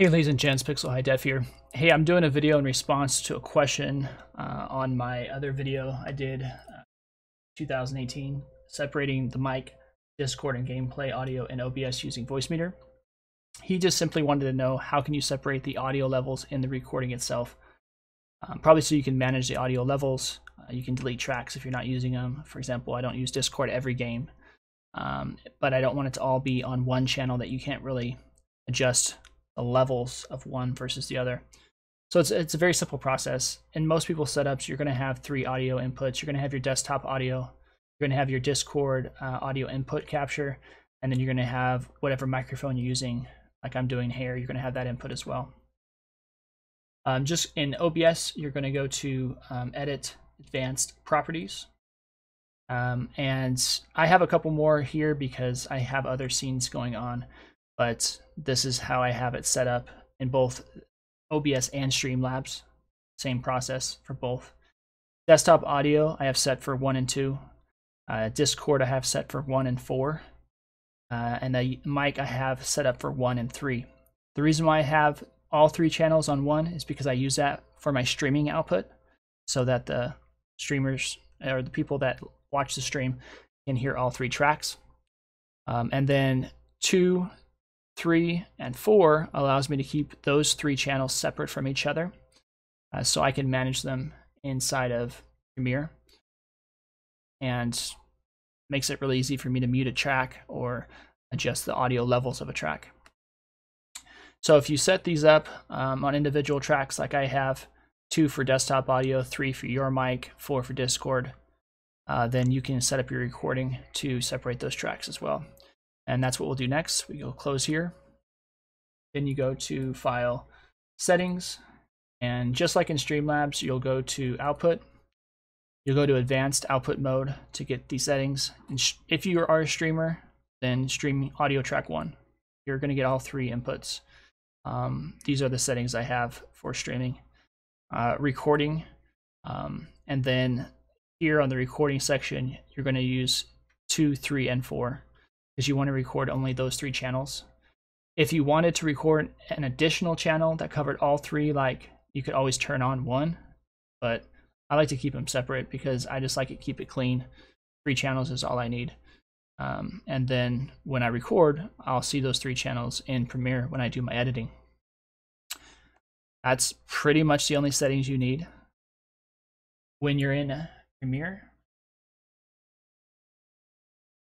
Hey ladies and gents, Pixel High Def here. Hey, I'm doing a video in response to a question on my other video I did 2018, separating the mic, Discord, and gameplay audio in OBS using VoiceMeeter. He just simply wanted to know how can you separate the audio levels in the recording itself, probably so you can manage the audio levels. You can delete tracks if you're not using them. For example, I don't use Discord every game, but I don't want it to all be on one channel that you can't really adjust the levels of one versus the other. So it's a very simple process. In most people's setups, you're going to have three audio inputs. You're going to have your desktop audio, you're going to have your Discord audio input capture, and then you're going to have whatever microphone you're using, like I'm doing here, you're going to have that input as well. Just in OBS, you're going to go to Edit, Advanced Properties. And I have a couple more here because I have other scenes going on, but this is how I have it set up in both OBS and Streamlabs. Same process for both. Desktop audio I have set for 1 and 2. Discord I have set for 1 and 4. And the mic I have set up for 1 and 3. The reason why I have all three channels on 1 is because I use that for my streaming output so that the streamers or the people that watch the stream can hear all three tracks. And then 2, 3 and 4 allows me to keep those three channels separate from each other, so I can manage them inside of Premiere, and makes it really easy for me to mute a track or adjust the audio levels of a track. So if you set these up on individual tracks, like I have 2 for desktop audio, 3 for your mic, 4 for Discord, then you can set up your recording to separate those tracks as well. And that's what we'll do next. We go close here. Then you go to File, Settings. And just like in Streamlabs, you'll go to Output. You'll go to Advanced Output Mode to get these settings. And if you are a streamer, then stream audio track 1. You're going to get all three inputs. These are the settings I have for streaming. Recording. And then here on the recording section, you're going to use 2, 3, and 4. Because you want to record only those three channels. If you wanted to record an additional channel that covered all three, like, you could always turn on one, but I like to keep them separate because I just like to keep it clean. Three channels is all I need. And then when I record, I'll see those three channels in Premiere when I do my editing. That's pretty much the only settings you need. When you're in Premiere,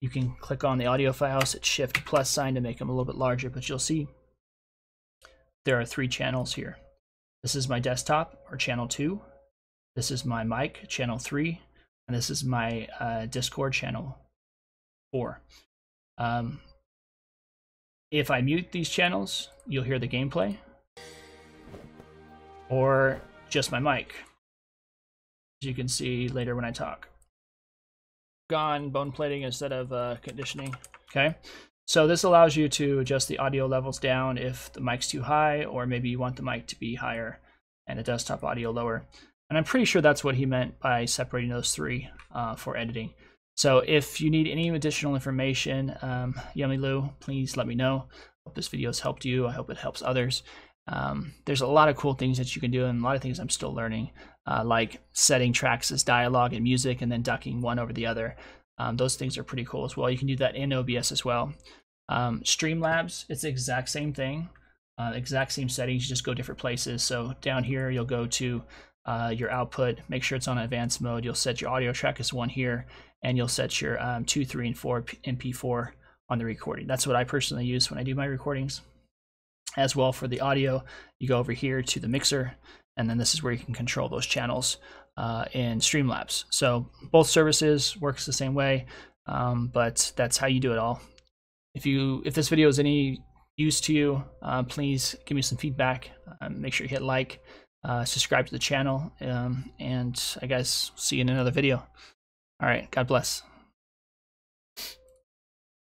you can click on the audio files at Shift plus sign to make them a little bit larger, but you'll see there are three channels here. This is my desktop, or channel 2. This is my mic, channel 3, and this is my Discord, channel 4. If I mute these channels, you'll hear the gameplay or just my mic, as you can see later when I talk. On bone plating instead of conditioning. Okay, so this allows you to adjust the audio levels down if the mic's too high, or maybe you want the mic to be higher and the desktop audio lower. And I'm pretty sure that's what he meant by separating those three for editing. So if you need any additional information, Yummyloo, please let me know. I hope this video has helped you. I hope it helps others. There's a lot of cool things that you can do, and a lot of things I'm still learning, like setting tracks as dialogue and music and then ducking one over the other. Those things are pretty cool as well. You can do that in OBS as well. Streamlabs, it's the exact same thing, exact same settings, you just go different places. So down here, you'll go to your output, make sure it's on advanced mode. You'll set your audio track as 1 here, and you'll set your 2, 3, and 4 MP4 on the recording. That's what I personally use when I do my recordings. As well for the audio, you go over here to the mixer, and then this is where you can control those channels in Streamlabs. So both services works the same way, but that's how you do it all. If this video is any use to you, please give me some feedback. Make sure you hit like, subscribe to the channel, and I guess see you in another video. All right, God bless.